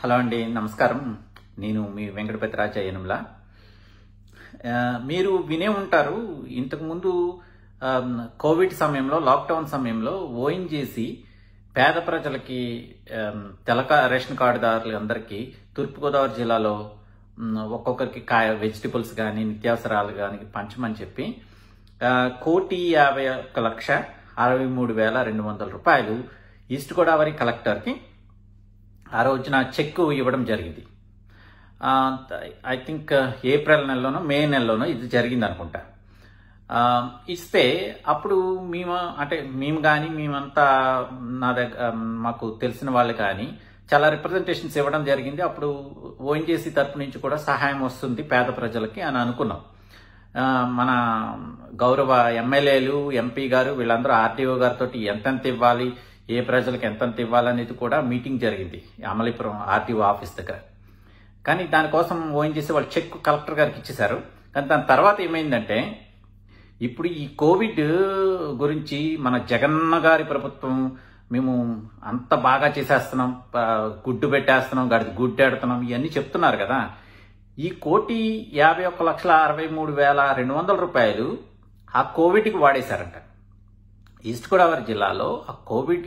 Hello అండి, నమస్కారం. నేను మీ వెంకటపతిరాజ యనుమల. మీరు వినే ఉంటారు, ఇంతకుముందు కోవిడ్ సమయంలో, లాక్డౌన్ సమయంలో ఓఎన్జీసీ పేద ప్రజలకి, తెలక రేషన్ కార్డుదారులు అందరికీ తూర్పుగోదావరి జిల్లాలో ఒక్కొక్కరికి వెజిటబుల్స్ కానీ నిత్యావసరాలు కానీ పంచమని చెప్పి 1,51,63,200 రూపాయలు ఈస్ట్ గోదావరి కలెక్టర్కి ఆ రోజున చెక్ ఇవ్వడం జరిగింది. ఐ థింక్ ఏప్రిల్ నెలలోనో మే నెలలోనో ఇది జరిగింది అనుకుంటా. ఇస్తే అప్పుడు మేము కానీ మేమంతా మాకు తెలిసిన వాళ్ళు కానీ చాలా రిప్రజెంటేషన్స్ ఇవ్వడం జరిగింది. అప్పుడు ఓఎన్జీసీ తరపు నుంచి కూడా సహాయం వస్తుంది పేద ప్రజలకి అని అనుకున్నాం. మన గౌరవ ఎమ్మెల్యేలు, ఎంపీ గారు, వీళ్ళందరూ ఆర్టీఓ గారితో ఎంతెంత ఇవ్వాలి, ఏ ప్రజలకు ఎంతెంత ఇవ్వాలనేది కూడా మీటింగ్ జరిగింది అమలీపురం ఆర్టీఓ ఆఫీస్ దగ్గర. కానీ దానికోసం ఓఎన్జీసీ వాళ్ళు చెక్ కలెక్టర్ గారికి ఇచ్చేశారు. కానీ దాని తర్వాత ఏమైందంటే, ఇప్పుడు ఈ కోవిడ్ గురించి మన జగన్న గారి ప్రభుత్వం మేము అంత బాగా చేసేస్తున్నాం, గుడ్డు పెట్టేస్తున్నాం, గడిది గుడ్డు ఆడుతున్నాం, ఇవన్నీ చెప్తున్నారు కదా. ఈ 1,51,63,200 రూపాయలు ఆ కోవిడ్కి వాడేశారంట ఈస్ట్ గోదావరి జిల్లాలో. ఆ కోవిడ్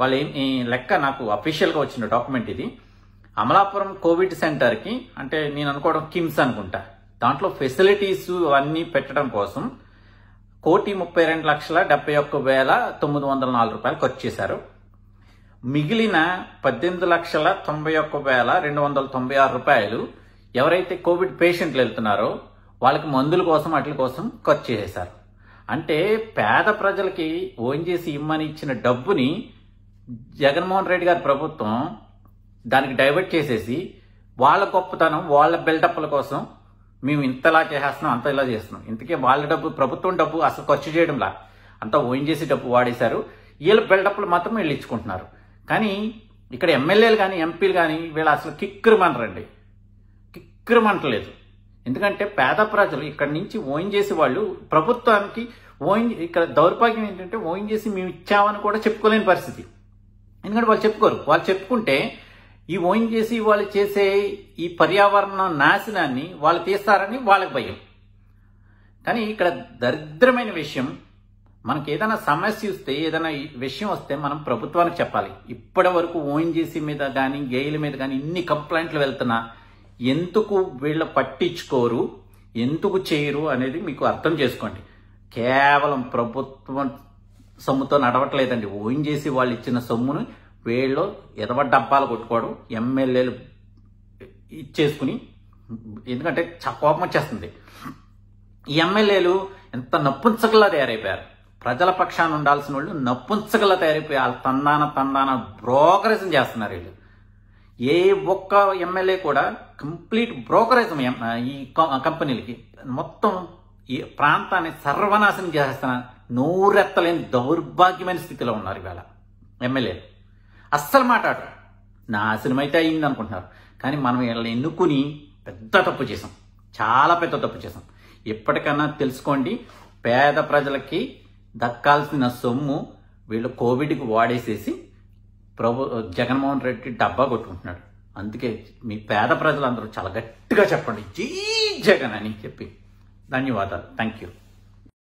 వాళ్ళు ఏమి లెక్క, నాకు అఫీషియల్గా వచ్చిన డాక్యుమెంట్ ఇది. అమలాపురం కోవిడ్ సెంటర్కి, అంటే నేను అనుకోవడం కిమ్స్ అనుకుంటా, దాంట్లో ఫెసిలిటీస్ అవన్నీ పెట్టడం కోసం 1,32,71,904 రూపాయలు ఖర్చు చేశారు. మిగిలిన 18,91,296 రూపాయలు ఎవరైతే కోవిడ్ పేషెంట్లు వెళ్తున్నారో వాళ్ళకి మందుల కోసం వాటి కోసం ఖర్చు చేశారు. అంటే పేద ప్రజలకి ఓఎన్జీసీ ఇమ్మని ఇచ్చిన డబ్బుని జగన్మోహన్ రెడ్డి గారి ప్రభుత్వం దానికి డైవర్ట్ చేసేసి వాళ్ళ గొప్పతనం, వాళ్ళ బిల్డప్ల కోసం మేము ఇంతలా చేసేస్తున్నాం, అంత ఇలా చేస్తున్నాం. ఇంతకే వాళ్ళ డబ్బు, ప్రభుత్వం డబ్బు అసలు ఖర్చు చేయడంలా, అంతా ఓఎన్జీసీ డబ్బు వాడేశారు. వీళ్ళ బిల్డప్లు మాత్రం వీళ్ళు ఇచ్చుకుంటున్నారు. కానీ ఇక్కడ ఎమ్మెల్యేలు కానీ ఎంపీలు కానీ వీళ్ళు అసలు కిక్కురుమంటారండి, కిక్కురుమంటలేదు. ఎందుకంటే పేద ప్రజలు ఇక్కడి నుంచి ఓఎన్జీసీ వాళ్ళు ప్రభుత్వానికి ఇక్కడ దౌర్భాగ్యం ఏంటంటే ఓఎన్జీసీ మేము ఇచ్చామని కూడా చెప్పుకోలేని పరిస్థితి. ఎందుకంటే వాళ్ళు చెప్పుకోరు. వాళ్ళు చెప్పుకుంటే ఈ ఓఎన్జీసీ వాళ్ళు చేసే ఈ పర్యావరణ నాశనాన్ని వాళ్ళు తీస్తారని వాళ్ళకి భయం. కానీ ఇక్కడ దరిద్రమైన విషయం, మనకి ఏదైనా సమస్య వస్తే, ఏదైనా విషయం వస్తే మనం ప్రభుత్వానికి చెప్పాలి. ఇప్పటి వరకు ఓఎన్జీసీ మీద కానీ, గేయిల మీద కానీ ఇన్ని కంప్లైంట్లు వెళ్తున్నా ఎందుకు వీళ్ళు పట్టించుకోరు, ఎందుకు చేయరు అనేది మీకు అర్థం చేసుకోండి. కేవలం ప్రభుత్వం సొమ్ముతో నడవట్లేదండి. ఓఎన్జీసీ వాళ్ళు ఇచ్చిన సొమ్మును వీళ్ళు ఎదవ డబ్బాలు కొట్టుకోవడం, ఎమ్మెల్యేలు ఇచ్చేసుకుని. ఎందుకంటే కోపం వచ్చేస్తుంది. ఈ ఎమ్మెల్యేలు ఎంత నప్పుంచకలా తయారైపోయారు. ప్రజల పక్షాన ఉండాల్సిన వాళ్ళు నప్పుంచకలా తయారైపోయి వాళ్ళు తందాన బ్రోకరేజం చేస్తున్నారు. వీళ్ళు ఏ ఒక్క ఎమ్మెల్యే కూడా కంప్లీట్ బ్రోకరేజం ఈ కంపెనీలకి, మొత్తం ఈ ప్రాంతాన్ని సర్వనాశనం చేసేస్తున్న నోరెత్తలేని దౌర్భాగ్యమైన స్థితిలో ఉన్నారు ఇవాళ ఎమ్మెల్యేలు. అస్సలు మాట్లాడరు, నాశనం అయితే అయింది అనుకుంటున్నారు. కానీ మనం వీళ్ళని ఎన్నుకుని పెద్ద తప్పు చేసాం, చాలా పెద్ద తప్పు చేసాం. ఎప్పటికన్నా తెలుసుకోండి, పేద ప్రజలకి దక్కాల్సిన సొమ్ము వీళ్ళు కోవిడ్కి వాడేసేసి జగన్మోహన్ రెడ్డి డబ్బా కొట్టుకుంటున్నాడు. అందుకే మీ పేద ప్రజలందరూ చాలా గట్టిగా చెప్పండి జై జగన్ అని చెప్పి. ధన్యవాదాలు. Thank you.